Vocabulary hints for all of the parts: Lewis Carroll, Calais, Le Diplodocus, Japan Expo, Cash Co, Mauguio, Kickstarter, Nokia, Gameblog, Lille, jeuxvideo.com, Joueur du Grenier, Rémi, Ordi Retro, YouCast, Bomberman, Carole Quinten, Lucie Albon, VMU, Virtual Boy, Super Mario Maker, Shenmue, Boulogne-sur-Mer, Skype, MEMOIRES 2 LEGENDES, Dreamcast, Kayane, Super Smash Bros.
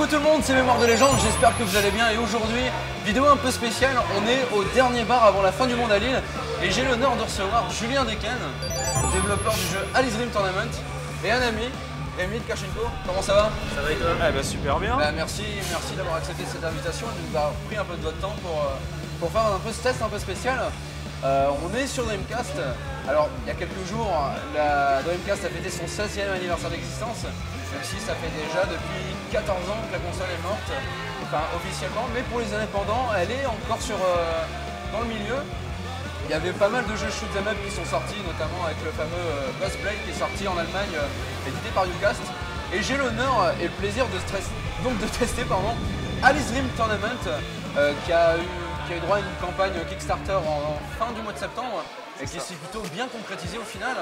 Coucou tout le monde, c'est Mémoire de Légende, j'espère que vous allez bien et aujourd'hui, vidéo un peu spéciale, on est au dernier bar avant la fin du monde à Lille et j'ai l'honneur de recevoir Julien Decken, développeur du jeu Alice Dreams Tournament et un ami, Emile Kashenko. Comment ça va? Ça va et toi? Eh bah super bien. Bah merci d'avoir accepté cette invitation et de nous avoir pris un peu de votre temps pour faire un peu ce test un peu spécial. On est sur Dreamcast. Alors, il y a quelques jours, la Dreamcast a fêté son 16e anniversaire d'existence, même si ça fait déjà depuis 14 ans que la console est morte, enfin officiellement, mais pour les indépendants, elle est encore dans le milieu. Il y avait pas mal de jeux shoot'em up qui sont sortis, notamment avec le fameux Bassblade qui est sorti en Allemagne, édité par YouCast. Et j'ai l'honneur et le plaisir de tester Alice Dreams Tournament, qui a eu droit à une campagne Kickstarter en fin du mois de septembre et qui s'est plutôt bien concrétisée au final.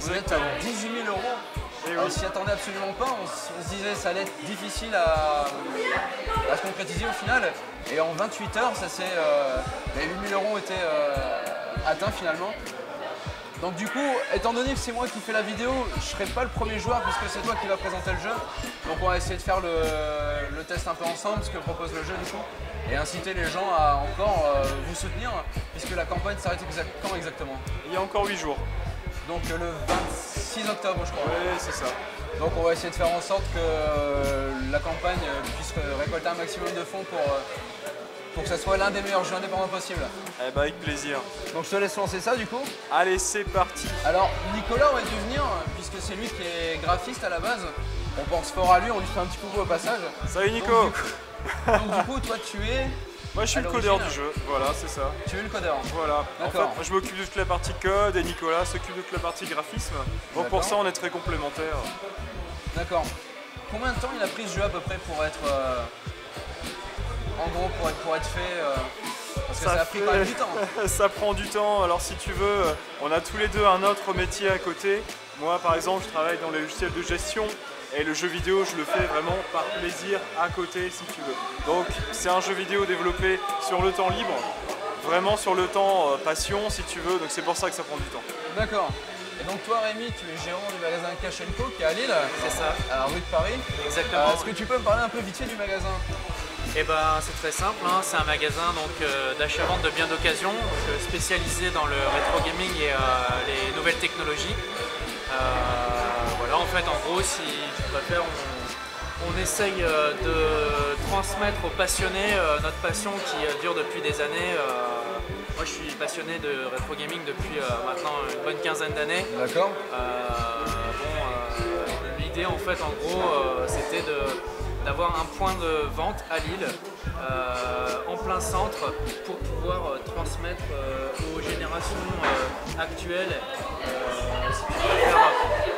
Vous êtes à 18 000 €. On s'y attendait absolument pas, on se disait que ça allait être difficile à se concrétiser au final. Et en 28 heures, ça s'est, les 8 000 € étaient atteints finalement. Donc du coup, étant donné que c'est moi qui fais la vidéo, je ne serai pas le premier joueur puisque c'est toi qui vas présenter le jeu. Donc on va essayer de faire le test un peu ensemble, ce que propose le jeu du coup, et inciter les gens à encore vous soutenir, puisque la campagne s'arrête quand exactement? Il y a encore 8 jours. Donc le 26 octobre je crois. Oui, c'est ça. Donc on va essayer de faire en sorte que la campagne puisse récolter un maximum de fonds pour que ça soit l'un des meilleurs jeux indépendants possible. Eh ben avec plaisir. Donc je te laisse lancer ça du coup. Allez, c'est parti. Alors Nicolas aurait dû venir puisque c'est lui qui est graphiste à la base. On pense fort à lui, on lui fait un petit coucou au passage. Salut Nico. Donc du coup toi tu es... Moi je suis le codeur du jeu, voilà c'est ça. Tu es le codeur? Voilà, en fait, moi, je m'occupe de toute la partie code et Nicolas s'occupe de toute la partie graphisme. Donc pour ça on est très complémentaires. D'accord. Combien de temps il a pris ce jeu à peu près pour être... En gros pour être fait, parce que ça a pris quand même du temps. Ça prend du temps, alors si tu veux, on a tous les deux un autre métier à côté. Moi par exemple je travaille dans les logiciels de gestion. Et le jeu vidéo, je le fais vraiment par plaisir à côté, si tu veux. Donc, c'est un jeu vidéo développé sur le temps libre, vraiment sur le temps passion, si tu veux. Donc, c'est pour ça que ça prend du temps. D'accord. Et donc, toi, Rémi, tu es gérant du magasin Cash Co qui est à Lille. C'est ça. À la rue de Paris. Exactement. Est-ce que tu peux me parler un peu vite fait du magasin? Eh ben, c'est très simple. Hein. C'est un magasin d'achat-vente de biens d'occasion, spécialisé dans le rétro gaming et les nouvelles technologies. Voilà, en fait, en gros, si tu préfères, on essaye de transmettre aux passionnés notre passion qui dure depuis des années. Moi, je suis passionné de rétro gaming depuis maintenant une bonne quinzaine d'années. D'accord. L'idée, en fait, en gros, c'était d'avoir un point de vente à Lille, en plein centre, pour pouvoir transmettre aux générations actuelles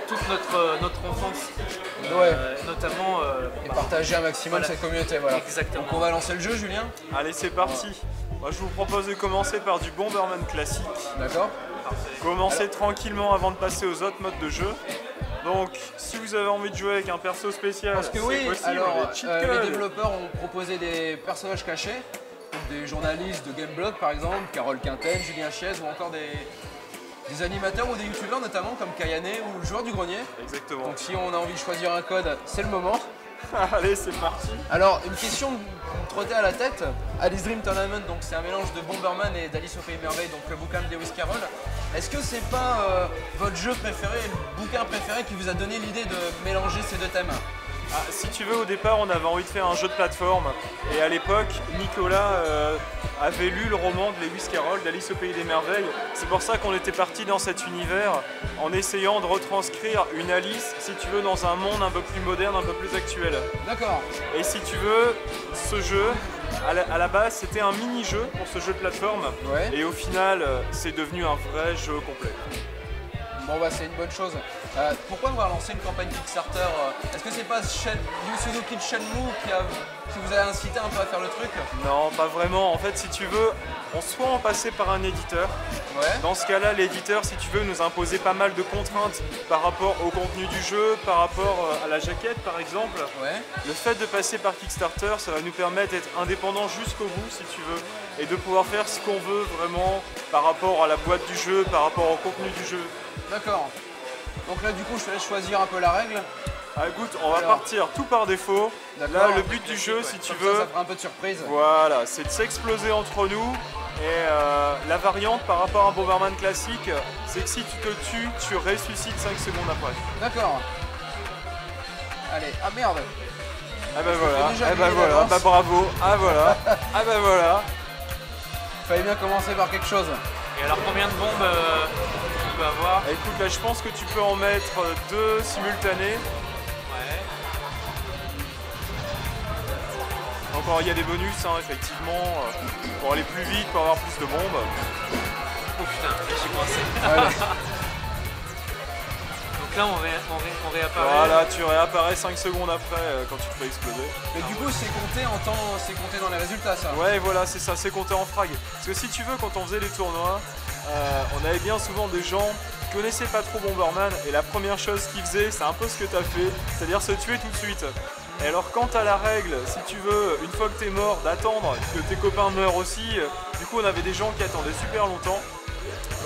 toute notre enfance, notamment. Et partager un maximum cette communauté. Voilà. Exactement. Donc on va lancer le jeu, Julien. Allez, c'est parti. Moi, je vous propose de commencer par du Bomberman classique. D'accord. Commencez tranquillement avant de passer aux autres modes de jeu. Donc, si vous avez envie de jouer avec un perso spécial, c'est possible. Parce que oui, alors, les développeurs ont proposé des personnages cachés, des journalistes de Gameblog par exemple, Carole Quinten, Julien Chaise, ou encore des animateurs ou des youtubeurs notamment, comme Kayane ou le Joueur du Grenier. Exactement. Donc si on a envie de choisir un code, c'est le moment. Allez, c'est parti. Alors, une question trottée à la tête. Alice Dreams Tournament, donc c'est un mélange de Bomberman et d'Alice au Pays Merveille, donc le bouquin de Lewis Carroll. Est-ce que c'est pas votre jeu préféré, le bouquin préféré qui vous a donné l'idée de mélanger ces deux thèmes? Ah, si tu veux, au départ, on avait envie de faire un jeu de plateforme. Et à l'époque, Nicolas avait lu le roman de Lewis Carroll, d'Alice au Pays des Merveilles. C'est pour ça qu'on était parti dans cet univers en essayant de retranscrire une Alice, si tu veux, dans un monde un peu plus moderne, un peu plus actuel. D'accord. Et si tu veux, ce jeu, à la base, c'était un mini-jeu pour ce jeu de plateforme. Ouais. Et au final, c'est devenu un vrai jeu complet. Bon bah c'est une bonne chose. Pourquoi avoir lancé une campagne Kickstarter? Est-ce que c'est pas Yu Shenmue qui vous a incité un peu à faire le truc? Non, pas vraiment. En fait, si tu veux, on soit en passait par un éditeur. Ouais. Dans ce cas-là, l'éditeur, si tu veux, nous a imposé pas mal de contraintes par rapport au contenu du jeu, par rapport à la jaquette, par exemple. Ouais. Le fait de passer par Kickstarter, ça va nous permettre d'être indépendants jusqu'au bout, si tu veux. Et de pouvoir faire ce qu'on veut vraiment par rapport à la boîte du jeu, par rapport au contenu du jeu. D'accord. Donc là, du coup, je te laisse choisir un peu la règle. Ah écoute, on va partir tout par défaut. Là, le but du jeu, si tu veux, ça fera un peu de surprise. Voilà, c'est de s'exploser entre nous. Et la variante par rapport à un Bomberman classique, c'est que si tu te tues, tu ressuscites 5 secondes après. D'accord. Allez, ah merde. Ah bah voilà, ah bah voilà, ah bah bravo, ah voilà, ah bah voilà. Fallait bien commencer par quelque chose. Et alors combien de bombes tu peux avoir? Écoute, là je pense que tu peux en mettre deux simultanées. Ouais. Encore il y a des bonus, hein, effectivement, pour aller plus vite, pour avoir plus de bombes. Oh putain, j'ai coincé. Ouais. Là on réapparaît. Voilà, tu réapparais 5 secondes après quand tu te fais exploser. Mais du coup c'est compté en temps, c'est compté dans les résultats ça. Ouais voilà c'est ça, c'est compté en frag. Parce que si tu veux, quand on faisait les tournois, on avait bien souvent des gens qui connaissaient pas trop Bomberman et la première chose qu'ils faisaient, c'est un peu ce que t'as fait, c'est-à-dire se tuer tout de suite. Et alors quant à la règle, si tu veux, une fois que t'es mort, d'attendre que tes copains meurent aussi, du coup on avait des gens qui attendaient super longtemps.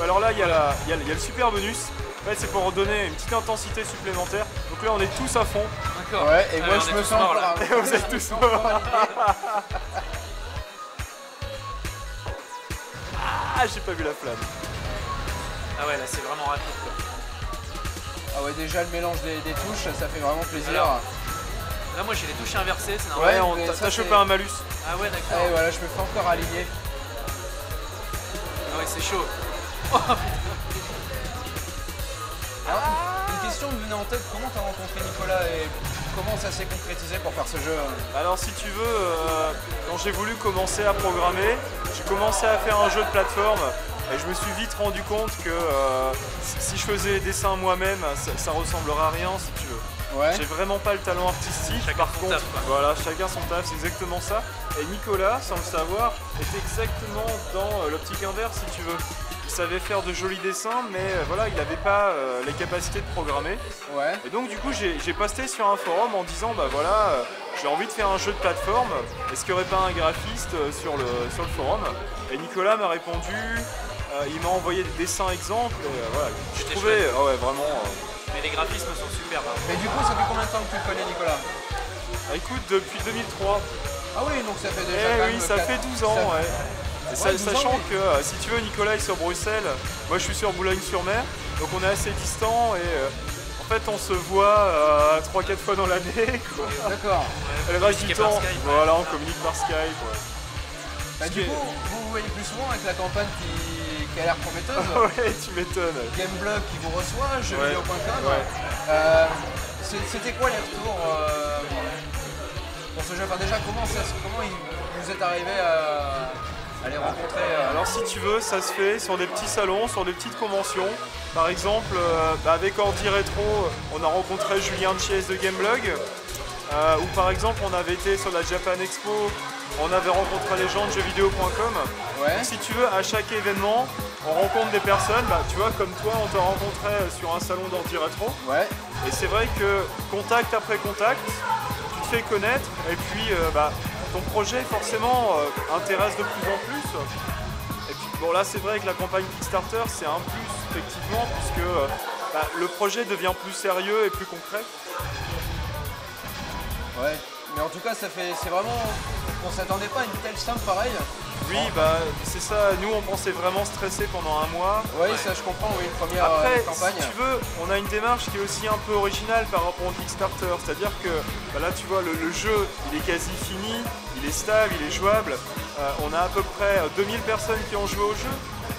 Alors là il y a le super bonus. En fait, c'est pour redonner une petite intensité supplémentaire. Donc là, on est tous à fond. D'accord. Ouais, et moi, je me sens pas. Et vous êtes tous morts. Ah, j'ai pas vu la flamme. Ah ouais, là, c'est vraiment rapide. Ah ouais, déjà, le mélange des touches, ça fait vraiment plaisir. Alors, là, moi, j'ai les touches inversées, c'est normal. Ouais, t'as chopé un malus. Ah ouais, d'accord. Et voilà, je me fais encore aligner. Ah ouais, c'est chaud. Oh putain. Alors, une question me venait en tête, comment t'as rencontré Nicolas et comment ça s'est concrétisé pour faire ce jeu? Alors si tu veux, quand j'ai voulu commencer à programmer, j'ai commencé à faire un jeu de plateforme et je me suis vite rendu compte que si je faisais les dessins moi-même, ça ressemblera à rien si tu veux. Ouais. J'ai vraiment pas le talent artistique, chacun par contre, taf, voilà, chacun son taf, c'est exactement ça. Et Nicolas, sans le savoir, était exactement dans l'optique inverse si tu veux. Il savait faire de jolis dessins, mais voilà, il n'avait pas les capacités de programmer. Ouais. Et donc du coup, j'ai posté sur un forum en disant, bah voilà, j'ai envie de faire un jeu de plateforme, est-ce qu'il n'y aurait pas un graphiste sur le forum? Et Nicolas m'a répondu, il m'a envoyé des dessins exemples, voilà, je trouvais, oh ouais, vraiment... Mais les graphismes sont superbes. Hein. Mais du coup, ça fait combien de temps que tu le connais, Nicolas? Bah, écoute, depuis 2003. Ah oui, donc ça fait déjà... Eh oui, ça fait 12 ans, ça... ouais. Ouais, sachant que si tu veux, Nicolas est sur Bruxelles, moi je suis sur Boulogne-sur-Mer, donc on est assez distants et en fait on se voit 3-4 fois dans l'année. D'accord. Le reste du temps, Skype, voilà, on communique par Skype. Ouais. Bah, du coup, vous vous voyez plus souvent avec la campagne qui a l'air prometteuse. Ouais, tu m'étonnes. Gameblog qui vous reçoit, jeuxvideo.com. Ouais. C'était quoi les retours pour ce jeu? Enfin, déjà, comment vous êtes arrivé à... Allez, rencontrer. Alors si tu veux, ça se fait sur des petits salons, sur des petites conventions. Par exemple, avec Ordi Retro, on a rencontré Julien Chaise de Gameblog. Ou par exemple, on avait été sur la Japan Expo, on avait rencontré les gens de jeuxvideo.com. Ouais. Si tu veux, à chaque événement, on rencontre des personnes. Bah, tu vois, comme toi, on t'a rencontré sur un salon d'Ordi Retro. Ouais. Et c'est vrai que contact après contact, tu te fais connaître et puis... ton projet forcément intéresse de plus en plus. Et puis bon là c'est vrai que la campagne Kickstarter c'est un plus effectivement puisque le projet devient plus sérieux et plus concret. Ouais, mais en tout cas ça fait, c'est vraiment, on s'attendait pas à une telle somme pareille. Oui bah c'est ça, nous on pensait vraiment stresser pendant un mois. Oui ça je comprends, oui, première campagne. Après si tu veux, on a une démarche qui est aussi un peu originale par rapport au Kickstarter, c'est-à-dire que bah, là tu vois le jeu il est quasi fini, il est stable, il est jouable, on a à peu près 2000 personnes qui ont joué au jeu,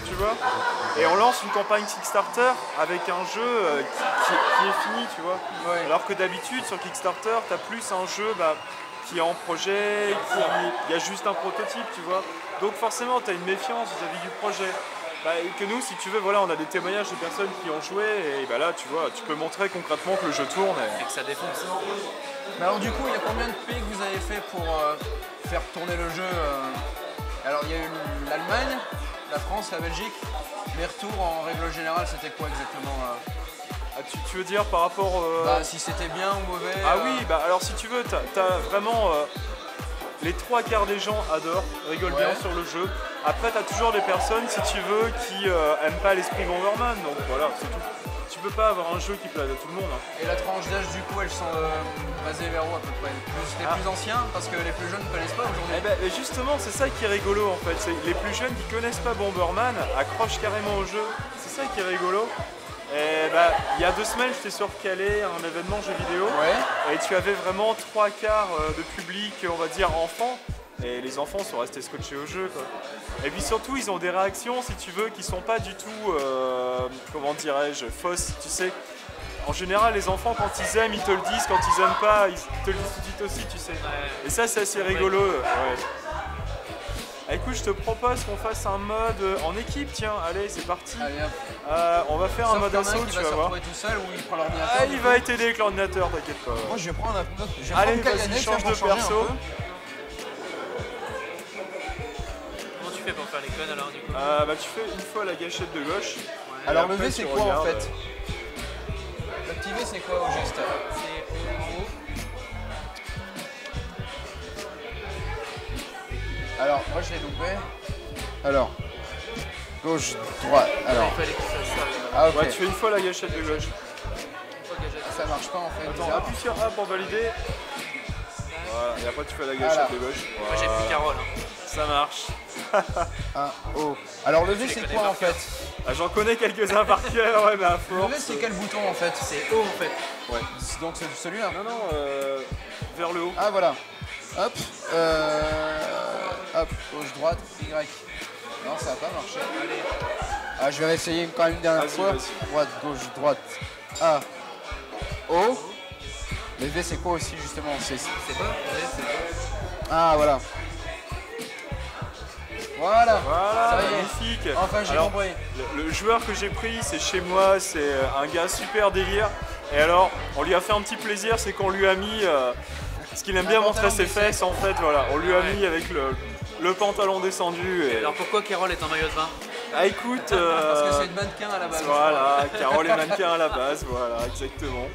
tu vois, et on lance une campagne Kickstarter avec un jeu qui est fini, tu vois. Ouais. Alors que d'habitude sur Kickstarter t'as plus un jeu qui est en projet, il y a juste un prototype, tu vois. Donc forcément, tu as une méfiance vis-à-vis du projet. Bah, que nous, si tu veux, voilà, on a des témoignages de personnes qui ont joué et bah là, tu vois, tu peux montrer concrètement que le jeu tourne. Et que ça défonce. Mais alors du coup, il y a combien de pays que vous avez fait pour faire tourner le jeu? Alors il y a eu l'Allemagne, la France, la Belgique. Mes retours en règle générale, c'était quoi exactement? Ah, tu veux dire par rapport... Bah, si c'était bien ou mauvais... Ah oui, bah alors si tu veux, t'as vraiment... Les 3 quarts des gens adorent, rigolent bien sur le jeu. Après, t'as toujours des personnes, si tu veux, qui aiment pas l'esprit Bomberman, donc voilà, c'est tout. tu peux pas avoir un jeu qui plaise à tout le monde. Hein. Et la tranche d'âge du coup elles sont basées vers où à peu près? Les plus anciens, parce que les plus jeunes ne connaissent pas aujourd'hui. Eh ben justement c'est ça qui est rigolo en fait, c'est les plus jeunes qui connaissent pas Bomberman accrochent carrément au jeu, c'est ça qui est rigolo. Et bah, il y a 2 semaines, j'étais sur Calais, un événement jeu vidéo, ouais. Et tu avais vraiment 3 quarts de public, on va dire, enfants, et les enfants sont restés scotchés au jeu, quoi. Et puis surtout, ils ont des réactions, si tu veux, qui sont pas du tout, comment dirais-je, fausses, tu sais. En général, les enfants, quand ils aiment, ils te le disent, quand ils aiment pas, ils te le disent tout de suite aussi, tu sais. Et ça, c'est assez rigolo, ouais. Écoute, je te propose qu'on fasse un mode en équipe, tiens, allez, c'est parti. Allez, on va faire un mode assaut, tu vas voir. Tout seul, ou il prend l'ordinateur. Ah, il va t'aider avec l'ordinateur, t'inquiète pas. Moi, je vais prendre un autre. Allez, vas-y, change de perso. Comment tu fais pour faire les connes alors, du coup? Bah, tu fais une fois la gâchette de gauche. Ouais. Alors, le V, c'est quoi en fait? L'activer, c'est quoi au geste? Alors, moi je l'ai loupé. Alors, gauche, droite. Alors, il fallait que ça serve. Ah, ok. Ouais, tu fais une fois la gâchette de gauche. Ah, ça marche pas en fait. Attends, appuie sur A pour valider. Voilà, et après tu fais la gâchette de gauche. Moi j'ai plus Carole. Hein. Ça marche. Ah, oh. Alors, le V c'est quoi en fait? Ah, j'en connais quelques-uns par cœur, ouais, mais à force. Le V c'est quel bouton en fait? C'est O en fait. Ouais. Donc c'est celui-là? Non, non, vers le haut. Ah, voilà. Hop. Hop, gauche, droite, Y. Non, ça n'a pas marché. Allez. Ah, je vais essayer quand même une dernière fois. Droite, gauche, droite. A. O. Le V, c'est quoi aussi, justement? C'est pas V. Ah, voilà. Voilà. Voilà, magnifique. Enfin, j'ai compris. Le joueur que j'ai pris, c'est chez moi. C'est un gars super délire. Et alors, on lui a fait un petit plaisir, c'est qu'on lui a mis... parce qu'il aime bien montrer ses fesses, en fait, voilà. On lui a mis avec le pantalon descendu. Et... alors pourquoi Carole est en maillot de bain? Ah écoute... parce que c'est une mannequin à la base. Voilà, Carole est mannequin à la base, voilà, exactement.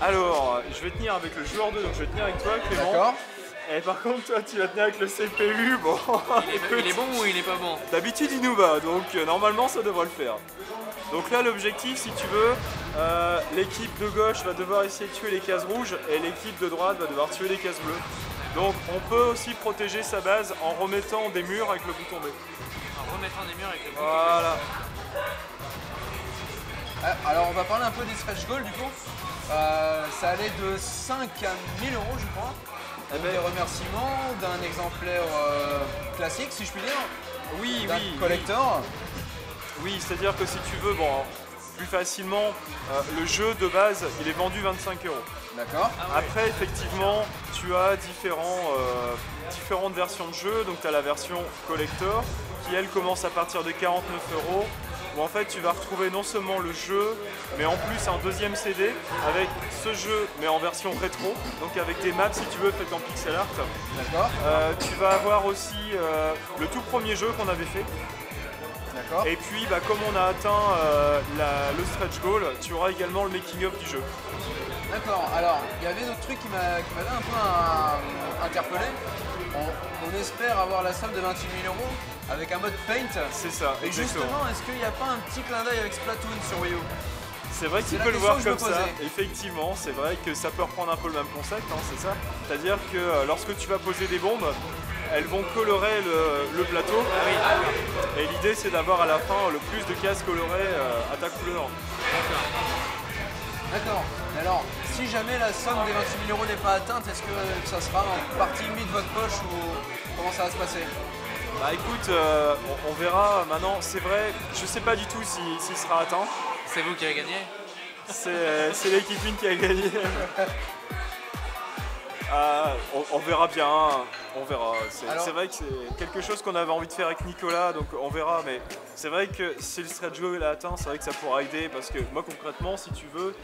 Alors, je vais tenir avec le joueur 2, donc je vais tenir avec toi, Clément. D'accord. Et par contre, toi, tu vas tenir avec le CPU, bon... il est bon ou il est pas bon? D'habitude, il nous va, donc normalement, ça devrait le faire. Donc là, l'objectif, si tu veux, l'équipe de gauche va devoir essayer de tuer les cases rouges et l'équipe de droite va devoir tuer les cases bleues. Donc on peut aussi protéger sa base en remettant des murs avec le bouton B. En remettant des murs avec le bouton B. Voilà. Alors on va parler un peu des stretch goals du coup. Ça allait de 5 à 1000 euros je crois. Eh ben, des remerciements d'un exemplaire classique si je puis dire. Oui, oui. Collector. Oui, c'est-à-dire que si tu veux, bon, plus facilement, le jeu de base, il est vendu 25 euros. D'accord. Après, effectivement, tu as différentes versions de jeu. Donc, tu as la version collector, qui, elle, commence à partir de 49 euros. Où, en fait, tu vas retrouver non seulement le jeu, mais en plus un deuxième CD avec ce jeu, mais en version rétro. Donc, avec des maps, si tu veux, faites en pixel art. D'accord. Tu vas avoir aussi le tout premier jeu qu'on avait fait. Et puis, bah, comme on a atteint le stretch goal, tu auras également le making-of du jeu. D'accord, alors il y avait un autre truc qui m'avait un peu interpellé. On espère avoir la somme de 28 000 euros avec un mode paint. C'est ça, exactement. Et justement, est-ce qu'il n'y a pas un petit clin d'œil avec Splatoon sur Wii U? C'est vrai que tu peux le voir comme ça, effectivement, c'est vrai que ça peut reprendre un peu le même concept, hein, c'est ça. C'est-à-dire que lorsque tu vas poser des bombes, elles vont colorer le plateau. Et l'idée c'est d'avoir à la fin le plus de cases colorées à ta couleur. D'accord. Alors, si jamais la somme des 28 000 euros n'est pas atteinte, est-ce que ça sera en partie mis de votre poche ou comment ça va se passer? Bah écoute, on verra maintenant, c'est vrai, je sais pas du tout s'il sera atteint. C'est vous qui avez gagné? C'est l'équipe qui a gagné. On verra bien, on verra. C'est vrai que c'est quelque chose qu'on avait envie de faire avec Nicolas, donc on verra. Mais c'est vrai que si le stretch goal est atteint, c'est vrai que ça pourra aider. Parce que moi, concrètement, si tu veux,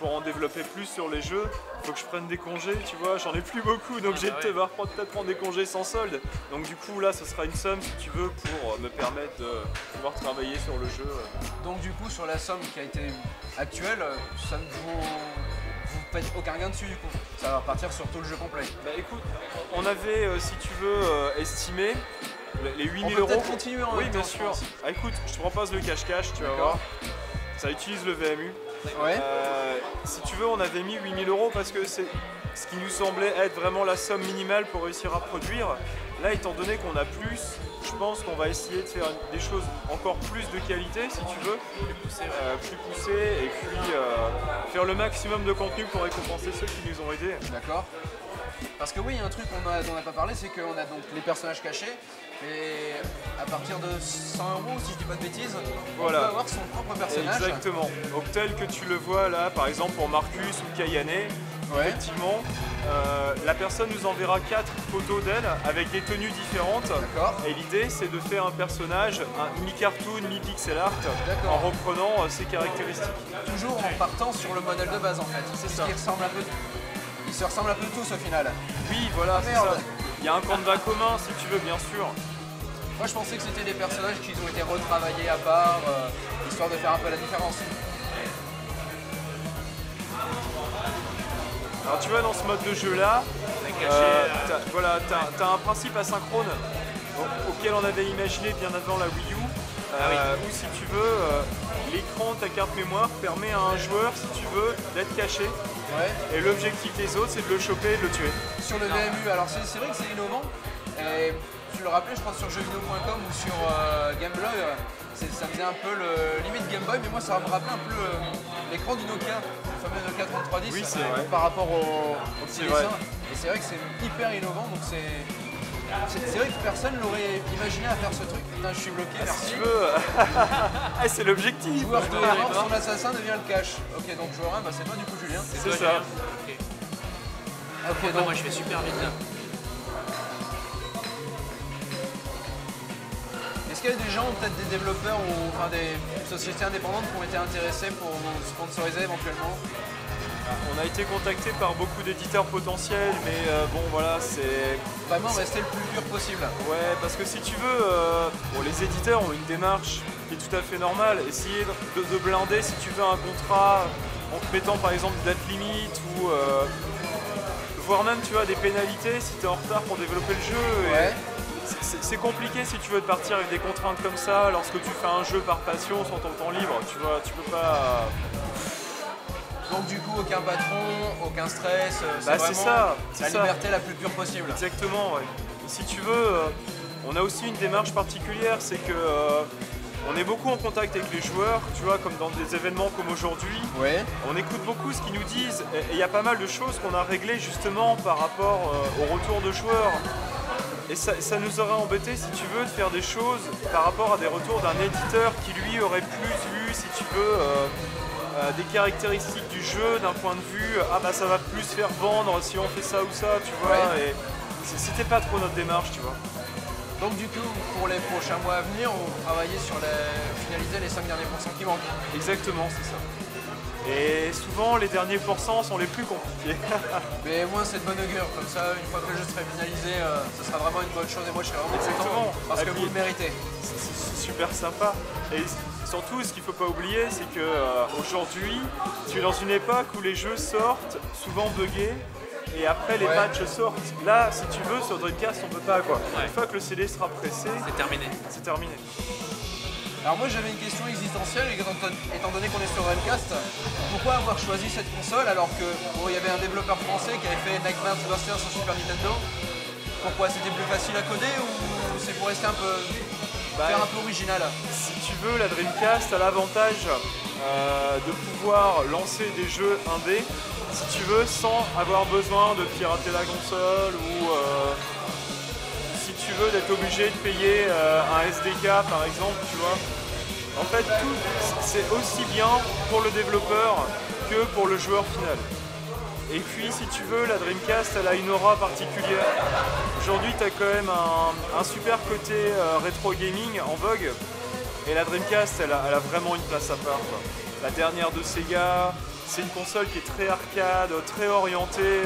pour en développer plus sur les jeux, faut que je prenne des congés, tu vois. J'en ai plus beaucoup, donc j'ai peut-être prendre des congés sans solde. Donc du coup, là, ce sera une somme, si tu veux, pour me permettre de pouvoir travailler sur le jeu. Donc du coup, sur la somme qui a été actuelle, ça ne vaut... vous ne faites aucun gain dessus du coup, ça va repartir sur tout le jeu complet. Bah écoute, on avait, si tu veux, estimé les 8000 euros. On peut peut-être continuer en même temps, bien sûr. Ah, écoute, je te propose le cash-cash, tu vas voir. ça utilise le VMU. Ouais. Si tu veux, on avait mis 8 000 € parce que c'est ce qui nous semblait être vraiment la somme minimale pour réussir à produire. Là, étant donné qu'on a plus, je pense qu'on va essayer de faire des choses encore plus de qualité, si tu veux, plus poussées, et puis faire le maximum de contenu pour récompenser ceux qui nous ont aidés. D'accord. Parce que oui, il y a un truc dont on n'a pas parlé, c'est qu'on a donc les personnages cachés, et à partir de 100 €, si je dis pas de bêtises, voilà, on peut avoir son propre personnage. Exactement. Donc tel que tu le vois là, par exemple pour Marcus ou Kayane, ouais, effectivement, la personne nous enverra 4 photos d'elle avec des tenues différentes. Et l'idée, c'est de faire un personnage mi-cartoon, mi-pixel art, en reprenant ses caractéristiques. Toujours en partant sur le modèle de base en fait. C'est ça. Ils se ressemblent un peu tous au final. Oui, voilà, c'est ça. Il y a un canevas commun si tu veux, bien sûr. Moi je pensais que c'était des personnages qui ont été retravaillés à part, histoire de faire un peu la différence. Alors tu vois, dans ce mode de jeu là, voilà, t'as un principe asynchrone auquel on avait imaginé bien avant la Wii U, où si tu veux, l'écran de ta carte mémoire permet à un joueur, si tu veux, d'être caché. Ouais. Et l'objectif des autres, c'est de le choper et de le tuer. Sur le VMU, alors c'est vrai que c'est innovant. Et tu le rappelais, je crois, sur jeuxvideo.com ou sur Gameblog, ça faisait un peu le limite Game Boy, mais moi ça me rappelait un peu l'écran du Nokia, le fameux Nokia 3310, oui, par rapport au petit dessin. Et c'est vrai que c'est hyper innovant, donc c'est vrai que personne l'aurait imaginé à faire ce truc. Putain, je suis bloqué, merci. Si tu veux. Ah, c'est l'objectif. Joueur 2 est mort, son assassin devient le cash. Ok, donc joueur 1, bah, c'est toi du coup, Julien. C'est ça. Ok, okay, donc moi je fais super vite là. Est-ce qu'il y a des gens, peut-être des développeurs ou enfin, des sociétés indépendantes qui ont été intéressées pour vous sponsoriser éventuellement? On a été contacté par beaucoup d'éditeurs potentiels, mais bon voilà, c'est... Vraiment rester le plus pur possible. Ouais, parce que si tu veux, bon, les éditeurs ont une démarche qui est tout à fait normale. Essayer de blinder, si tu veux, un contrat en te mettant par exemple des dates limites ou... voire même, tu vois, des pénalités si tu es en retard pour développer le jeu. Ouais. C'est compliqué si tu veux de partir avec des contraintes comme ça lorsque tu fais un jeu par passion sans ton temps libre. Tu vois, tu peux pas... Donc du coup, aucun patron, aucun stress, c'est bah, ça, la liberté la plus pure possible. Exactement, ouais. Et si tu veux, on a aussi une démarche particulière, c'est que on est beaucoup en contact avec les joueurs, tu vois, comme dans des événements comme aujourd'hui. Ouais. On écoute beaucoup ce qu'ils nous disent, et il y a pas mal de choses qu'on a réglées justement par rapport au retour de joueurs. Et ça nous aurait embêté, si tu veux, de faire des choses par rapport à des retours d'un éditeur qui lui aurait plus vu, si tu veux, des caractéristiques du jeu d'un point de vue ah bah ça va plus faire vendre si on fait ça ou ça, tu vois. Ouais. Et c'était pas trop notre démarche, tu vois. Donc du coup, pour les prochains mois à venir, on va travailler sur finaliser les 5 derniers pourcents qui manquent. Exactement, c'est ça. Et souvent les derniers pourcents sont les plus compliqués. Mais au moins c'est de bonne augure, comme ça une fois que le jeu sera finalisé, ce sera vraiment une bonne chose et moi je serai vraiment content parce que vous le méritez. C'est super sympa. Et surtout ce qu'il ne faut pas oublier c'est qu'aujourd'hui tu es dans une époque où les jeux sortent, souvent buggés, et après les patchs sortent. Là si tu veux sur Dreamcast on peut pas quoi. Une fois que le CD sera pressé, c'est terminé. C'est terminé. Alors moi j'avais une question existentielle, étant donné qu'on est sur Dreamcast, pourquoi avoir choisi cette console alors que bon, il y avait un développeur français qui avait fait Nightmare Star sur Super Nintendo? Pourquoi? C'était plus facile à coder ou c'est pour rester un peu, faire un peu original? Si tu veux, la Dreamcast a l'avantage de pouvoir lancer des jeux indés, si tu veux, sans avoir besoin de pirater la console ou... si tu veux d'être obligé de payer un SDK par exemple, tu vois. En fait, c'est aussi bien pour le développeur que pour le joueur final. Et puis, si tu veux, la Dreamcast, elle a une aura particulière. Aujourd'hui, tu as quand même un super côté rétro gaming en vogue. Et la Dreamcast, elle a vraiment une place à part, quoi. La dernière de Sega, c'est une console qui est très arcade, très orientée.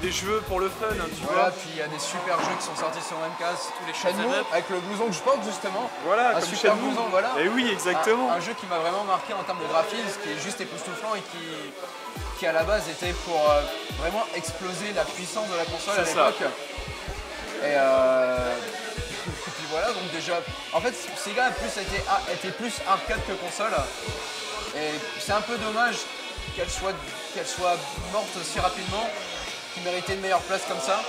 Des jeux pour le fun, hein, tu vois. Puis il y a des super jeux qui sont sortis sur Dreamcast, tous les Shenmue, avec le blouson que je porte justement. Voilà, un comme super blouson, voilà. Et oui, exactement. Un jeu qui m'a vraiment marqué en termes de graphisme, qui est juste époustouflant et qui à la base était pour vraiment exploser la puissance de la console à l'époque. Et voilà, donc déjà, en fait Sega était plus arcade que console, et c'est un peu dommage qu'elle soit morte si rapidement, qui méritait une meilleure place comme ça.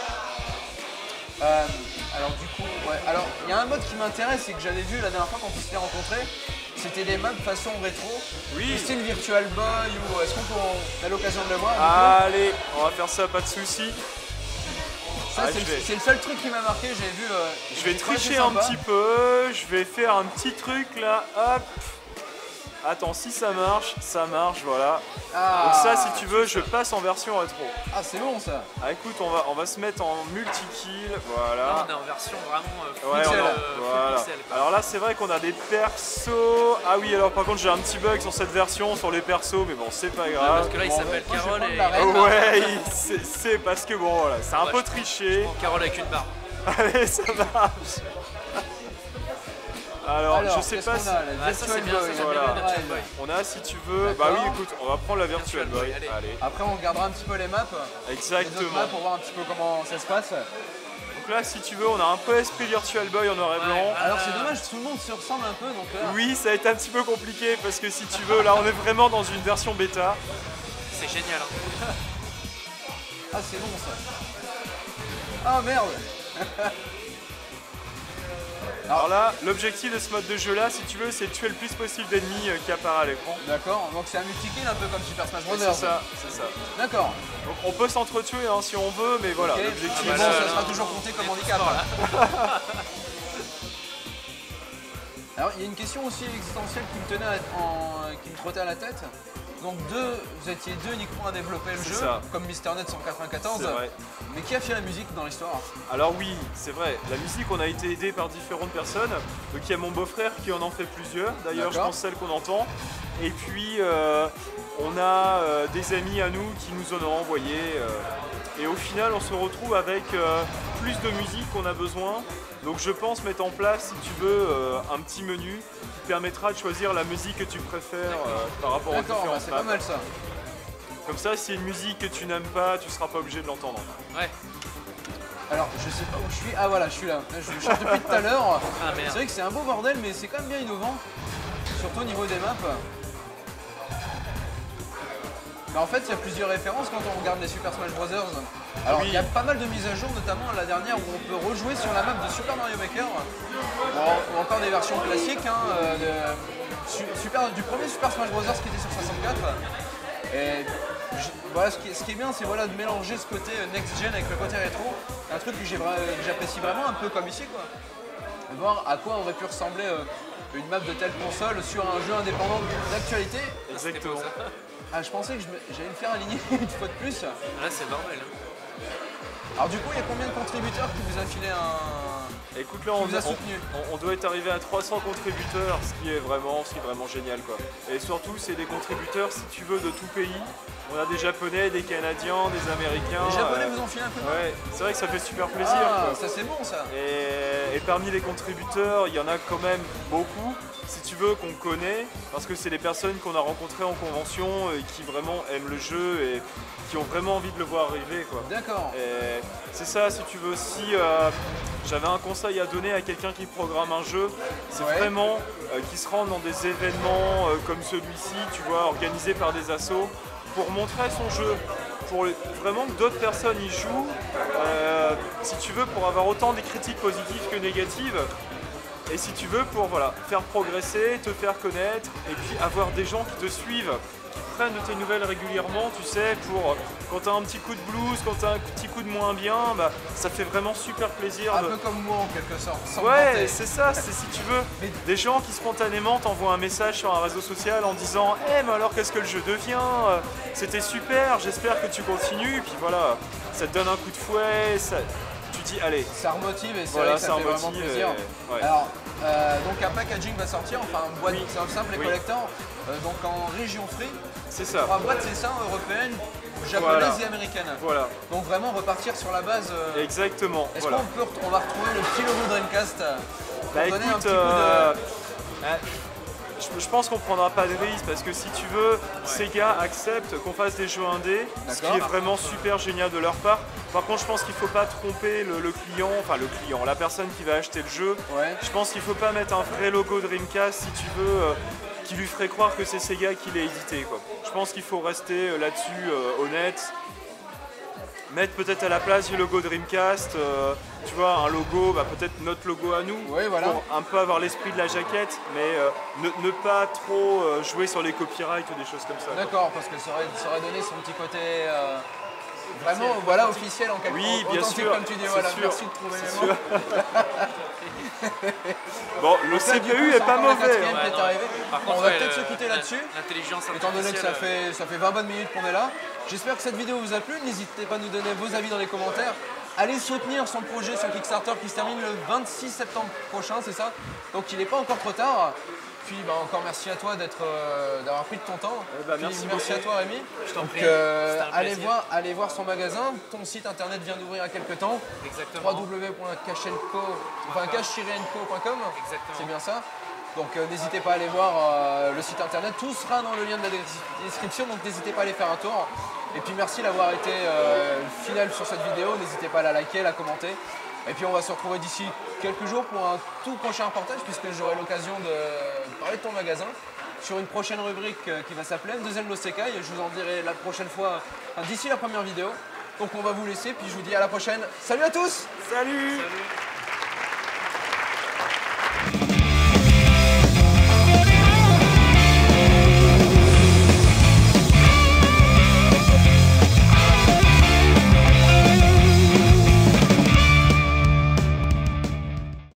Alors du coup, ouais, alors il y a un mode qui m'intéresse et que j'avais vu la dernière fois quand on s'était rencontrés, c'était des maps façon rétro, oui, style Virtual Boy, ou est-ce qu'on a l'occasion de le voir? Allez, on va faire ça, pas de soucis. Ça, ah, c'est le seul truc qui m'a marqué, j'ai vu... je vais tricher un petit peu, je vais faire un petit truc là, hop. Attends, si ça marche, voilà. Ah, donc ça, si tu veux, je passe en version rétro. Ah, c'est bon ça. Ah écoute, on va se mettre en multi-kill, voilà. Là, on est en version vraiment pixel. Ouais, voilà. Alors là, c'est vrai qu'on a des persos... Ah oui, alors par contre, j'ai un petit bug sur cette version, sur les persos, mais bon, c'est pas grave. Ouais, parce que là, il s'appelle Carole et... Ouais, c'est parce que bon, voilà, c'est un peu triché. Carole avec une barbe. Allez, ça marche. Alors je sais pas si... Ah, ça c'est bien, voilà. On a, si tu veux... Bah oui, écoute, on va prendre la Virtual Boy. Allez. Après, on regardera un petit peu les maps. Exactement. Les autres maps pour voir un petit peu comment ça se passe. Donc là, si tu veux, on a un peu SP Virtual Boy en noir et blanc. Alors c'est dommage, tout le monde se ressemble un peu. Donc là... Oui, ça a été un petit peu compliqué parce que si tu veux, là, on est vraiment dans une version bêta. C'est génial. Hein. Ah, c'est bon ça. Ah, merde. Alors là, l'objectif de ce mode de jeu là, si tu veux, c'est de tuer le plus possible d'ennemis qui apparaissent à l'écran. D'accord, donc c'est un multi-kill un peu comme Super Smash Bros. C'est ça, c'est ça. D'accord. Donc on peut s'entretuer hein, si on veut, mais voilà, okay, l'objectif... Ah bah bon, ça sera toujours compté comme handicap. Voilà. Alors il y a une question aussi existentielle qui me trottait à la tête. Donc vous étiez deux uniquement à développer le jeu, ça, comme MrNet 194, mais qui a fait la musique dans l'histoire? Alors oui, c'est vrai, la musique, on a été aidé par différentes personnes, donc il y a mon beau-frère qui en fait plusieurs, d'ailleurs je pense celle qu'on entend, et puis on a des amis à nous qui nous en ont envoyé, et au final on se retrouve avec plus de musique qu'on a besoin, donc je pense mettre en place, si tu veux, un petit menu qui permettra de choisir la musique que tu préfères par rapport aux différentes maps. C'est pas mal ça. Comme ça, si une musique que tu n'aimes pas, tu seras pas obligé de l'entendre. Ouais. Alors, je sais pas où je suis. Ah voilà, je suis là. Je change depuis tout à l'heure. Ah, c'est vrai que c'est un beau bordel, mais c'est quand même bien innovant. Surtout au niveau des maps. Mais en fait, il y a plusieurs références quand on regarde les Super Smash Bros. Alors, il y a pas mal de mises à jour, notamment la dernière où on peut rejouer sur la map de Super Mario Maker. Ou encore des versions classiques, hein, du premier Super Smash Bros. Qui était sur 64. Et voilà, ce qui est bien, c'est voilà, de mélanger ce côté next-gen avec le côté rétro. Un truc que j'apprécie vraiment, un peu comme ici, quoi. Voir à quoi aurait pu ressembler une map de telle console sur un jeu indépendant d'actualité. Exactement. Ah, je pensais que j'allais me faire aligner une fois de plus. Là, c'est normal. Alors du coup, il y a combien de contributeurs qui vous a filé un... Écoute, là, on doit être arrivé à 300 contributeurs, ce qui est vraiment génial, quoi. Et surtout, c'est des contributeurs, si tu veux, de tout pays. On a des Japonais, des Canadiens, des Américains. Les Japonais vous ont filé un peu. Ouais, c'est vrai que ça fait super plaisir. Ah, quoi. Ça c'est bon, ça. Et parmi les contributeurs, il y en a quand même beaucoup, si tu veux, qu'on connaît, parce que c'est des personnes qu'on a rencontrées en convention et qui vraiment aiment le jeu et qui ont vraiment envie de le voir arriver, quoi. D'accord. C'est ça, si tu veux. Si j'avais un conseil à donner à quelqu'un qui programme un jeu, c'est vraiment qu'il se rende dans des événements comme celui-ci, tu vois, organisés par des assos, pour montrer son jeu, pour vraiment que d'autres personnes y jouent, si tu veux, pour avoir autant des critiques positives que négatives, et si tu veux, pour voilà, faire progresser, te faire connaître, et puis avoir des gens qui te suivent, qui prennent de tes nouvelles régulièrement, tu sais, pour quand t'as un petit coup de blues, quand t'as un petit coup de moins bien, bah, ça fait vraiment super plaisir. Un peu comme moi en quelque sorte. Ouais, c'est ça, c'est si tu veux, des gens qui spontanément t'envoient un message sur un réseau social en disant « Eh, mais alors qu'est-ce que le jeu devient? C'était super, j'espère que tu continues », puis voilà, ça te donne un coup de fouet, ça... tu dis « Allez ». Ça remotive et c'est voilà, vrai que ça fait vraiment plaisir. Et... Ouais. Alors, donc un packaging va sortir, enfin une boîte simple et collector, donc en région free. C'est ça. Trois boîtes, c'est ça, européenne, japonaise et américaine. Voilà. Donc vraiment repartir sur la base. Exactement. Est-ce qu'on va retrouver le petit logo Dreamcast? Bah écoute, je pense qu'on prendra pas de risque parce que si tu veux, Sega accepte qu'on fasse des jeux indés, ce qui est vraiment super génial de leur part. Par contre, je pense qu'il ne faut pas tromper le client, enfin le client, la personne qui va acheter le jeu. Ouais. Je pense qu'il ne faut pas mettre un vrai logo Dreamcast, si tu veux, qui lui ferait croire que c'est Sega qui l'a édité, quoi. Je pense qu'il faut rester là-dessus honnête. Mettre peut-être à la place du logo Dreamcast, tu vois, un logo, bah, peut-être notre logo à nous, ouais, voilà, pour un peu avoir l'esprit de la jaquette, mais ne pas trop jouer sur les copyrights ou des choses comme ça. D'accord, parce que ça aurait donné son petit côté vraiment voilà, officiel en quelque sorte. Oui, bien sûr, comme tu dis, voilà, sûr, merci de trouver les mots. Bon, le CPU est pas mauvais. On va peut-être se quitter là-dessus, étant donné que ça fait 20 bonnes minutes qu'on est là. J'espère que cette vidéo vous a plu, n'hésitez pas à nous donner vos avis dans les commentaires. Allez soutenir son projet sur Kickstarter qui se termine le 26 septembre prochain, c'est ça? Donc il n'est pas encore trop tard. Puis bah, encore merci à toi d'avoir pris de ton temps. Bah, merci à toi Rémi. Je t'en prie. Allez voir son magasin. Ton site internet vient d'ouvrir à quelques temps. Exactement. www.cash-n-co.com. C'est bien ça. Donc n'hésitez pas à aller voir le site internet. Tout sera dans le lien de la description. Donc n'hésitez pas à aller faire un tour. Et puis merci d'avoir été fidèle sur cette vidéo. N'hésitez pas à la liker, la commenter. Et puis on va se retrouver d'ici quelques jours pour un tout prochain reportage puisque j'aurai l'occasion de parler de ton magasin sur une prochaine rubrique qui va s'appeler Deuxième No Sekai et je vous en dirai la prochaine fois, enfin, d'ici la première vidéo. Donc on va vous laisser puis je vous dis à la prochaine. Salut à tous. Salut, salut.